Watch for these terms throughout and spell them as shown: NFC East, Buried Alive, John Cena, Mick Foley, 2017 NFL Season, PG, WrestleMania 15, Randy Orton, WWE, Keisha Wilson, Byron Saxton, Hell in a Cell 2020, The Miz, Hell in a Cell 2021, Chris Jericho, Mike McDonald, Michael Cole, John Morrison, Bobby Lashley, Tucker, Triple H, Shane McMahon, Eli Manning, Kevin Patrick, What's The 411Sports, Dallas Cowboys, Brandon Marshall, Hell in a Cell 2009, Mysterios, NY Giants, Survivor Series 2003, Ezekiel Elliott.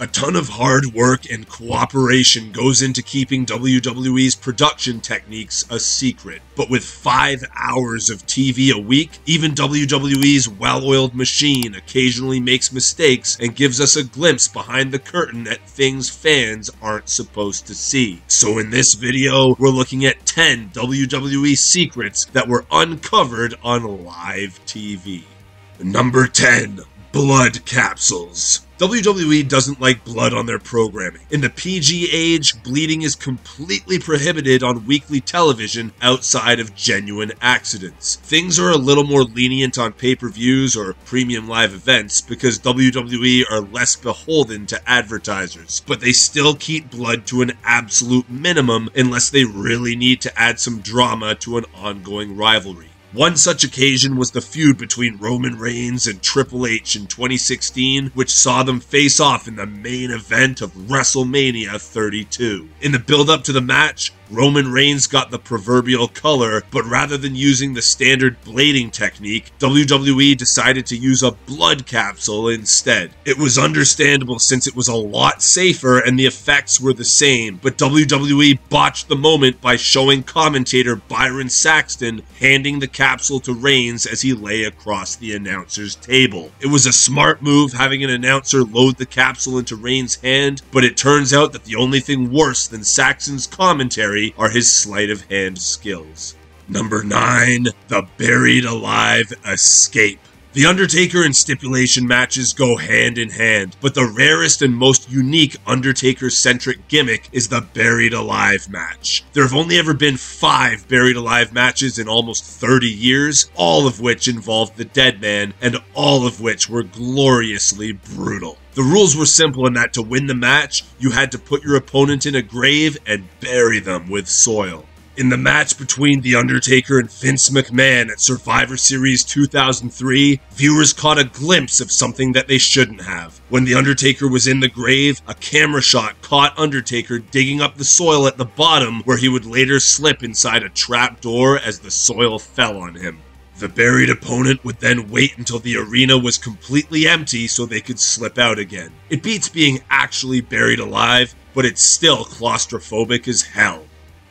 A ton of hard work and cooperation goes into keeping WWE's production techniques a secret. But with 5 hours of TV a week, even WWE's well-oiled machine occasionally makes mistakes and gives us a glimpse behind the curtain at things fans aren't supposed to see. So in this video, we're looking at 10 WWE secrets that were uncovered on live TV. Number 10. Blood capsules. WWE doesn't like blood on their programming. In the PG age, bleeding is completely prohibited on weekly television outside of genuine accidents. Things are a little more lenient on pay-per-views or premium live events because WWE are less beholden to advertisers, but they still keep blood to an absolute minimum unless they really need to add some drama to an ongoing rivalry. One such occasion was the feud between Roman Reigns and Triple H in 2016, which saw them face off in the main event of WrestleMania 32. In the build-up to the match, Roman Reigns got the proverbial color, but rather than using the standard blading technique, WWE decided to use a blood capsule instead. It was understandable since it was a lot safer and the effects were the same, but WWE botched the moment by showing commentator Byron Saxton handing the capsule to Reigns as he lay across the announcer's table. It was a smart move having an announcer load the capsule into Reigns' hand, but it turns out that the only thing worse than Saxton's commentary are his sleight-of-hand skills. Number 9. The Buried Alive Escape. The Undertaker and stipulation matches go hand in hand, but the rarest and most unique Undertaker-centric gimmick is the Buried Alive match. There have only ever been 5 Buried Alive matches in almost 30 years, all of which involved the dead man, and all of which were gloriously brutal. The rules were simple in that to win the match, you had to put your opponent in a grave and bury them with soil. In the match between The Undertaker and Vince McMahon at Survivor Series 2003, viewers caught a glimpse of something that they shouldn't have. When The Undertaker was in the grave, a camera shot caught Undertaker digging up the soil at the bottom, where he would later slip inside a trap door as the soil fell on him. The buried opponent would then wait until the arena was completely empty so they could slip out again. It beats being actually buried alive, but it's still claustrophobic as hell.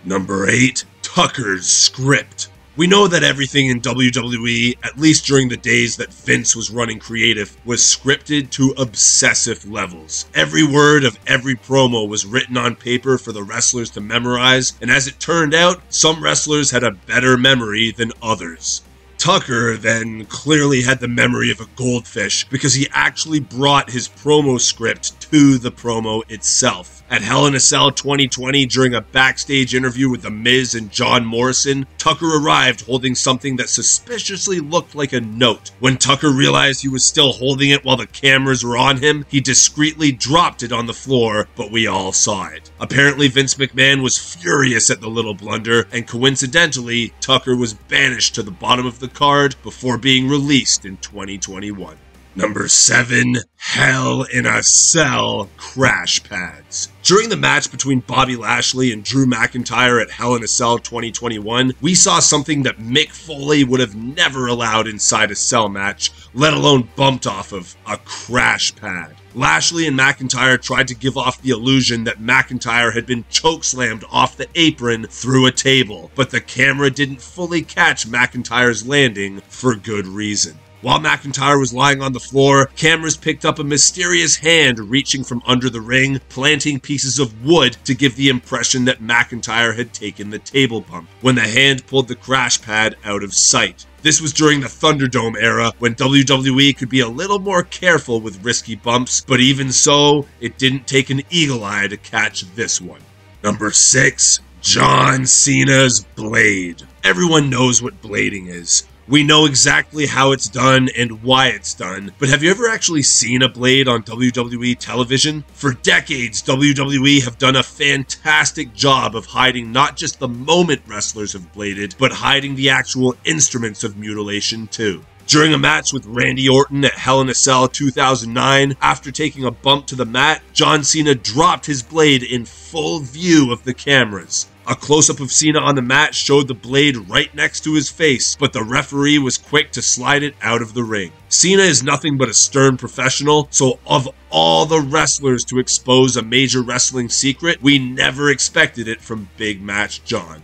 Number 8. Tucker's script. We know that everything in WWE, at least during the days that Vince was running creative, was scripted to obsessive levels. Every word of every promo was written on paper for the wrestlers to memorize, and as it turned out, some wrestlers had a better memory than others. Tucker then clearly had the memory of a goldfish because he actually brought his promo script to the promo itself. At Hell in a Cell 2020, during a backstage interview with The Miz and John Morrison, Tucker arrived holding something that suspiciously looked like a note. When Tucker realized he was still holding it while the cameras were on him, he discreetly dropped it on the floor, but we all saw it. Apparently, Vince McMahon was furious at the little blunder, and coincidentally, Tucker was banished to the bottom of the card before being released in 2021. Number 7. Hell in a Cell crash pads. During the match between Bobby Lashley and Drew McIntyre at Hell in a Cell 2021, we saw something that Mick Foley would have never allowed inside a cell match, let alone bumped off of: a crash pad. Lashley and McIntyre tried to give off the illusion that McIntyre had been chokeslammed off the apron through a table, but the camera didn't fully catch McIntyre's landing for good reason. While McIntyre was lying on the floor, cameras picked up a mysterious hand reaching from under the ring, planting pieces of wood to give the impression that McIntyre had taken the table bump, when the hand pulled the crash pad out of sight. This was during the Thunderdome era, when WWE could be a little more careful with risky bumps, but even so, it didn't take an eagle eye to catch this one. Number 6. John Cena's blade. Everyone knows what blading is. We know exactly how it's done and why it's done, but have you ever actually seen a blade on WWE television? For decades, WWE have done a fantastic job of hiding not just the moment wrestlers have bladed, but hiding the actual instruments of mutilation too. During a match with Randy Orton at Hell in a Cell 2009, after taking a bump to the mat, John Cena dropped his blade in full view of the cameras. A close-up of Cena on the mat showed the blade right next to his face, but the referee was quick to slide it out of the ring. Cena is nothing but a stern professional, so of all the wrestlers to expose a major wrestling secret, we never expected it from Big Match John.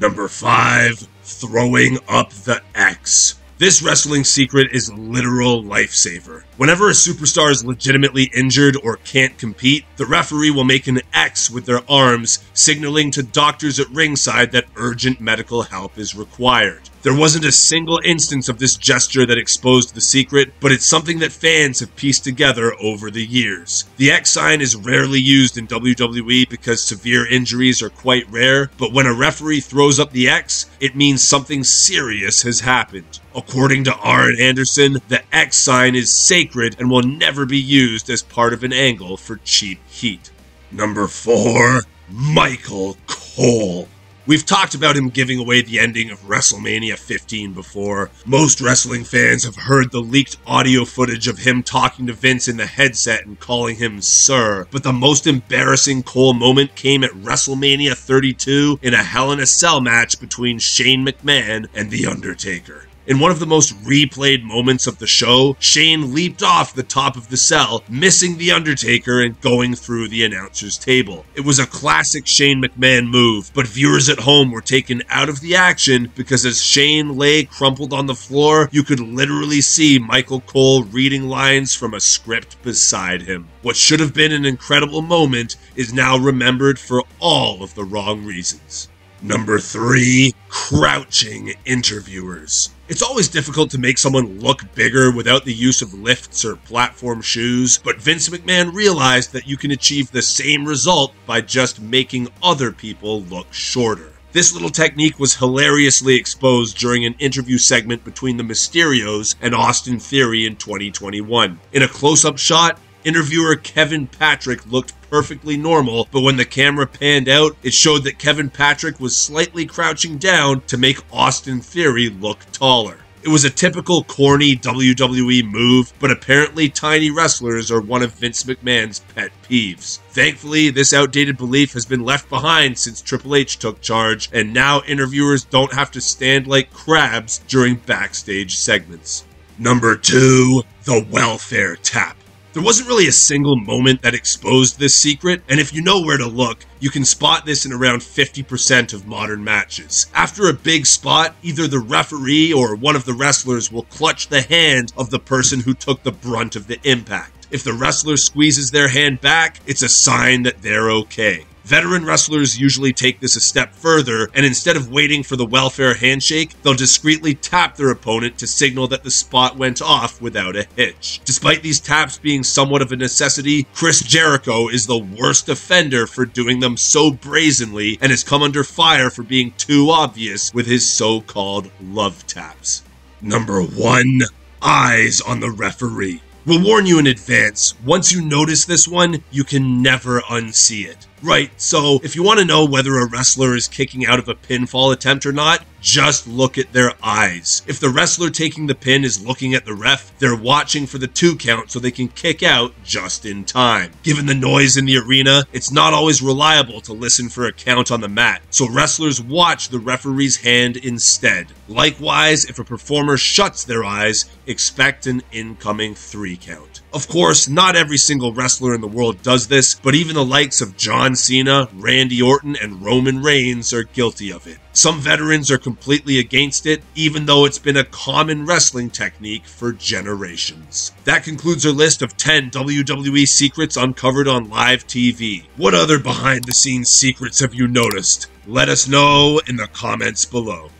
Number 5. Throwing up the X. This wrestling secret is literal lifesaver. Whenever a superstar is legitimately injured or can't compete, the referee will make an X with their arms, signaling to doctors at ringside that urgent medical help is required. There wasn't a single instance of this gesture that exposed the secret, but it's something that fans have pieced together over the years. The X sign is rarely used in WWE because severe injuries are quite rare, but when a referee throws up the X, it means something serious has happened. According to Arn Anderson, the X sign is sacred and will never be used as part of an angle for cheap heat. Number 4. Michael Cole. We've talked about him giving away the ending of WrestleMania 15 before. Most wrestling fans have heard the leaked audio footage of him talking to Vince in the headset and calling him Sir, but the most embarrassing Cole moment came at WrestleMania 32 in a Hell in a Cell match between Shane McMahon and The Undertaker. In one of the most replayed moments of the show, Shane leaped off the top of the cell, missing The Undertaker and going through the announcer's table. It was a classic Shane McMahon move, but viewers at home were taken out of the action because as Shane lay crumpled on the floor, you could literally see Michael Cole reading lines from a script beside him. What should have been an incredible moment is now remembered for all of the wrong reasons. Number 3. Crouching interviewers. It's always difficult to make someone look bigger without the use of lifts or platform shoes, but Vince McMahon realized that you can achieve the same result by just making other people look shorter. This little technique was hilariously exposed during an interview segment between the Mysterios and Austin Theory in 2021. In a close-up shot, interviewer Kevin Patrick looked perfectly normal, but when the camera panned out, it showed that Kevin Patrick was slightly crouching down to make Austin Theory look taller. It was a typical corny WWE move, but apparently tiny wrestlers are one of Vince McMahon's pet peeves. Thankfully, this outdated belief has been left behind since Triple H took charge, and now interviewers don't have to stand like crabs during backstage segments. Number 2. The Welfare Tap. There wasn't really a single moment that exposed this secret, and if you know where to look, you can spot this in around 50% of modern matches. After a big spot, either the referee or one of the wrestlers will clutch the hand of the person who took the brunt of the impact. If the wrestler squeezes their hand back, it's a sign that they're okay. Veteran wrestlers usually take this a step further, and instead of waiting for the welfare handshake, they'll discreetly tap their opponent to signal that the spot went off without a hitch. Despite these taps being somewhat of a necessity, Chris Jericho is the worst offender for doing them so brazenly and has come under fire for being too obvious with his so-called love taps. Number 1. Eyes on the referee. We'll warn you in advance, once you notice this one, you can never unsee it. Right, so if you want to know whether a wrestler is kicking out of a pinfall attempt or not, just look at their eyes. If the wrestler taking the pin is looking at the ref, they're watching for the 2 count so they can kick out just in time. Given the noise in the arena, it's not always reliable to listen for a count on the mat, so wrestlers watch the referee's hand instead. Likewise, if a performer shuts their eyes, expect an incoming 3 count. Of course, not every single wrestler in the world does this, but even the likes of John Cena, Randy Orton, and Roman Reigns are guilty of it. Some veterans are completely against it, even though it's been a common wrestling technique for generations. That concludes our list of 10 WWE secrets uncovered on live TV. What other behind-the-scenes secrets have you noticed? Let us know in the comments below.